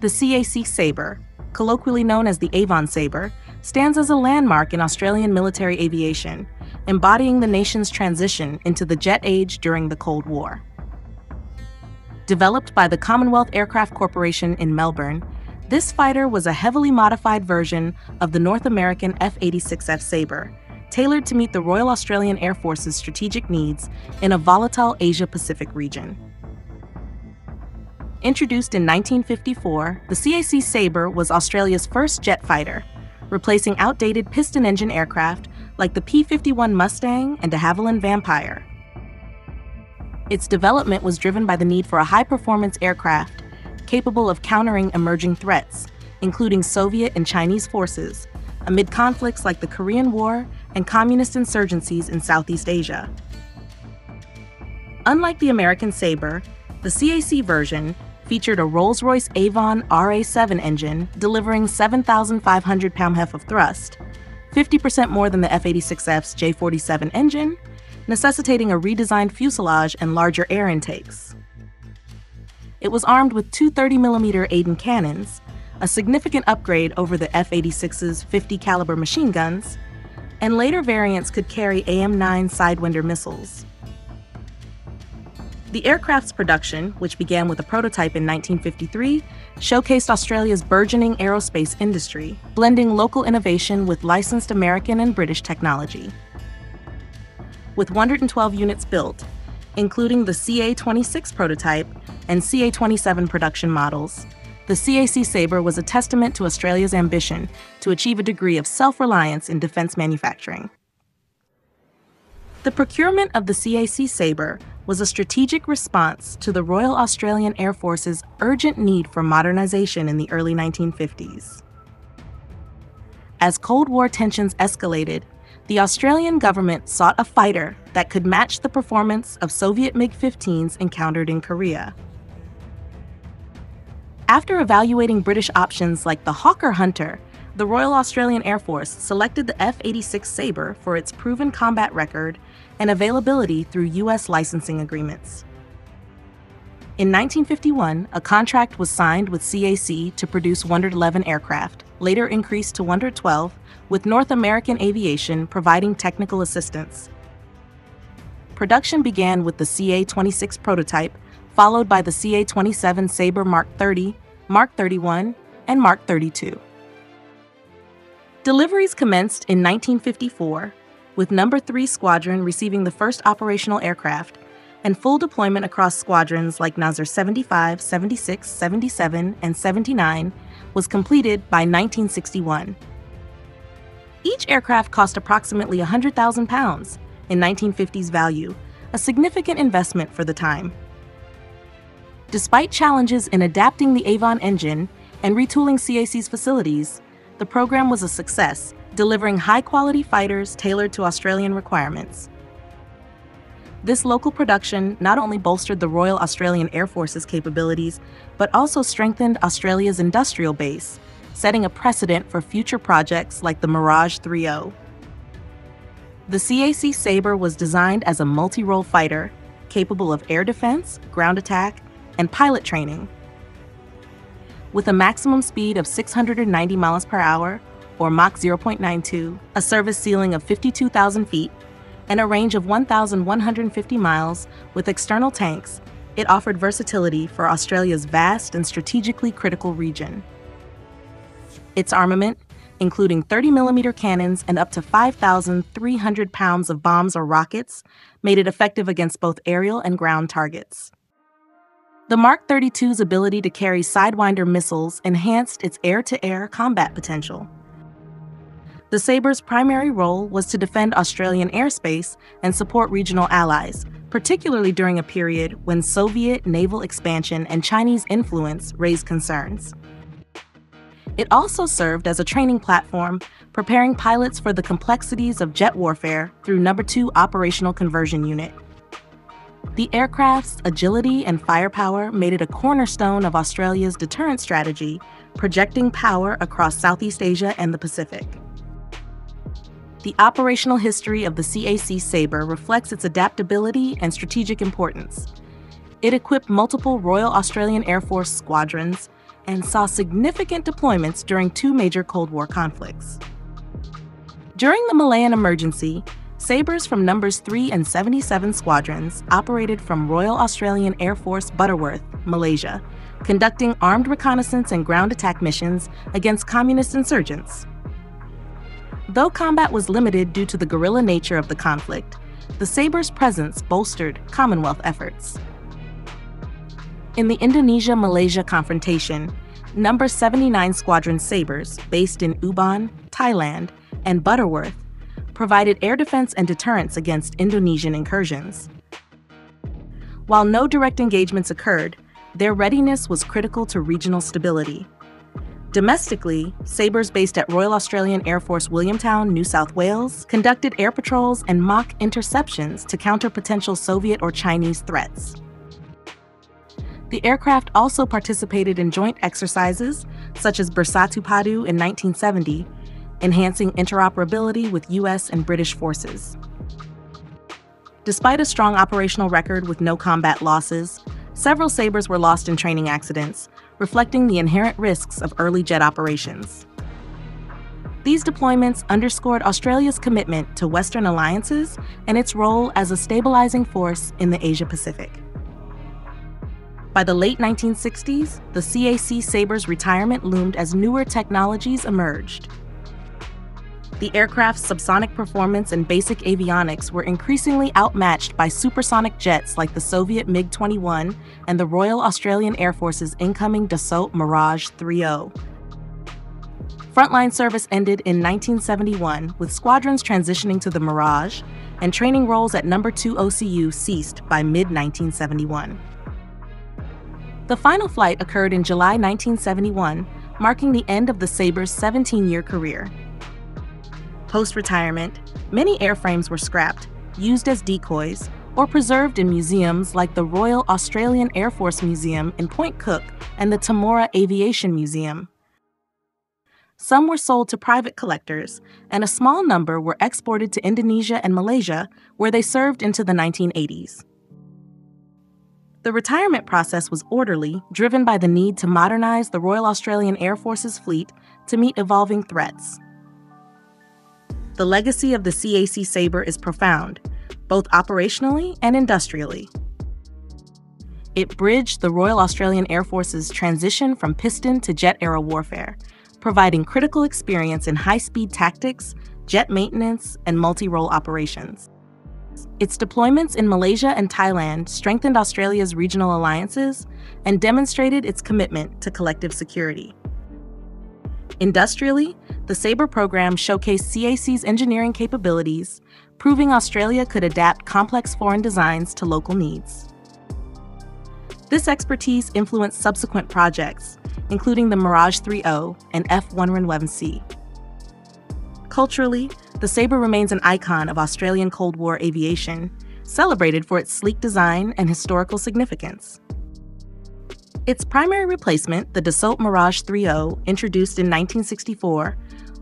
The CAC Sabre, colloquially known as the Avon Sabre, stands as a landmark in Australian military aviation, embodying the nation's transition into the jet age during the Cold War. Developed by the Commonwealth Aircraft Corporation in Melbourne, this fighter was a heavily modified version of the North American F-86F Sabre, tailored to meet the Royal Australian Air Force's strategic needs in a volatile Asia-Pacific region. Introduced in 1954, the CAC Sabre was Australia's first jet fighter, replacing outdated piston-engine aircraft like the P-51 Mustang and de Havilland Vampire. Its development was driven by the need for a high-performance aircraft capable of countering emerging threats, including Soviet and Chinese forces, amid conflicts like the Korean War and communist insurgencies in Southeast Asia. Unlike the American Sabre, the CAC version featured a Rolls-Royce Avon RA-7 engine delivering 7,500 pound-feet of thrust, 50% more than the F-86F's J-47 engine, necessitating a redesigned fuselage and larger air intakes. It was armed with two 30mm Aden cannons, a significant upgrade over the F-86's 50-caliber machine guns, and later variants could carry AM-9 Sidewinder missiles. The aircraft's production, which began with a prototype in 1953, showcased Australia's burgeoning aerospace industry, blending local innovation with licensed American and British technology. With 112 units built, including the CA-26 prototype and CA-27 production models, the CAC Sabre was a testament to Australia's ambition to achieve a degree of self-reliance in defence manufacturing. The procurement of the CAC Sabre was a strategic response to the Royal Australian Air Force's urgent need for modernization in the early 1950s. As Cold War tensions escalated, the Australian government sought a fighter that could match the performance of Soviet MiG-15s encountered in Korea. After evaluating British options like the Hawker Hunter, the Royal Australian Air Force selected the F-86 Sabre for its proven combat record and availability through U.S. licensing agreements. In 1951, a contract was signed with CAC to produce 111 aircraft, later increased to 112, with North American Aviation providing technical assistance. Production began with the CA-26 prototype, followed by the CA-27 Sabre Mark 30, Mark 31, and Mark 32. Deliveries commenced in 1954, with No. 3 Squadron receiving the first operational aircraft and full deployment across squadrons like Nasr 75, 76, 77, and 79 was completed by 1961. Each aircraft cost approximately £100,000 in 1950s value, a significant investment for the time. Despite challenges in adapting the Avon engine and retooling CAC's facilities, the program was a success, delivering high-quality fighters tailored to Australian requirements. This local production not only bolstered the Royal Australian Air Force's capabilities, but also strengthened Australia's industrial base, setting a precedent for future projects like the Mirage IIIO. The CAC Sabre was designed as a multi-role fighter, capable of air defense, ground attack, and pilot training. With a maximum speed of 690 miles per hour, or Mach 0.92, a service ceiling of 52,000 feet, and a range of 1,150 miles with external tanks, it offered versatility for Australia's vast and strategically critical region. Its armament, including 30mm cannons and up to 5,300 pounds of bombs or rockets, made it effective against both aerial and ground targets. The Mark 32's ability to carry Sidewinder missiles enhanced its air-to-air combat potential. The Sabre's primary role was to defend Australian airspace and support regional allies, particularly during a period when Soviet naval expansion and Chinese influence raised concerns. It also served as a training platform, preparing pilots for the complexities of jet warfare through No. 2 Operational Conversion Unit. The aircraft's agility and firepower made it a cornerstone of Australia's deterrent strategy, projecting power across Southeast Asia and the Pacific. The operational history of the CAC Sabre reflects its adaptability and strategic importance. It equipped multiple Royal Australian Air Force squadrons and saw significant deployments during two major Cold War conflicts. During the Malayan Emergency, Sabres from Numbers 3 and 77 squadrons operated from Royal Australian Air Force Butterworth, Malaysia, conducting armed reconnaissance and ground attack missions against communist insurgents. Though combat was limited due to the guerrilla nature of the conflict, the Sabre's presence bolstered Commonwealth efforts. In the Indonesia-Malaysia confrontation, No. 79 Squadron Sabres, based in Uban, Thailand, and Butterworth, provided air defense and deterrence against Indonesian incursions. While no direct engagements occurred, their readiness was critical to regional stability. Domestically, Sabres based at Royal Australian Air Force Williamtown, New South Wales, conducted air patrols and mock interceptions to counter potential Soviet or Chinese threats. The aircraft also participated in joint exercises, such as Bersatu Padu in 1970, enhancing interoperability with US and British forces. Despite a strong operational record with no combat losses, several Sabres were lost in training accidents, reflecting the inherent risks of early jet operations. These deployments underscored Australia's commitment to Western alliances and its role as a stabilizing force in the Asia-Pacific. By the late 1960s, the CAC Sabre's retirement loomed as newer technologies emerged. The aircraft's subsonic performance and basic avionics were increasingly outmatched by supersonic jets like the Soviet MiG-21 and the Royal Australian Air Force's incoming Dassault Mirage IIIO. Frontline service ended in 1971, with squadrons transitioning to the Mirage, and training roles at No. 2 OCU ceased by mid-1971. The final flight occurred in July 1971, marking the end of the Sabre's 17-year career. Post-retirement, many airframes were scrapped, used as decoys, or preserved in museums like the Royal Australian Air Force Museum in Point Cook and the Temora Aviation Museum. Some were sold to private collectors, and a small number were exported to Indonesia and Malaysia, where they served into the 1980s. The retirement process was orderly, driven by the need to modernize the Royal Australian Air Force's fleet to meet evolving threats. The legacy of the CAC Sabre is profound, both operationally and industrially. It bridged the Royal Australian Air Force's transition from piston to jet aero warfare, providing critical experience in high-speed tactics, jet maintenance, and multi-role operations. Its deployments in Malaysia and Thailand strengthened Australia's regional alliances and demonstrated its commitment to collective security. Industrially, the Sabre program showcased CAC's engineering capabilities, proving Australia could adapt complex foreign designs to local needs. This expertise influenced subsequent projects, including the Mirage IIIO and F-111C. Culturally, the Sabre remains an icon of Australian Cold War aviation, celebrated for its sleek design and historical significance. Its primary replacement, the Dassault Mirage IIIO, introduced in 1964,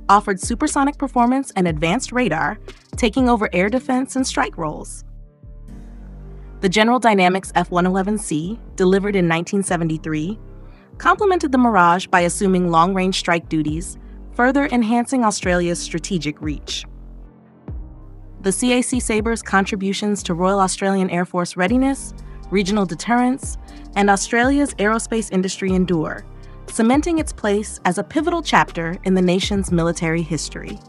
offered supersonic performance and advanced radar, taking over air defense and strike roles. The General Dynamics F-111C, delivered in 1973, complemented the Mirage by assuming long-range strike duties, further enhancing Australia's strategic reach. The CAC Sabre's contributions to Royal Australian Air Force readiness, regional deterrence, and Australia's aerospace industry endure, cementing its place as a pivotal chapter in the nation's military history.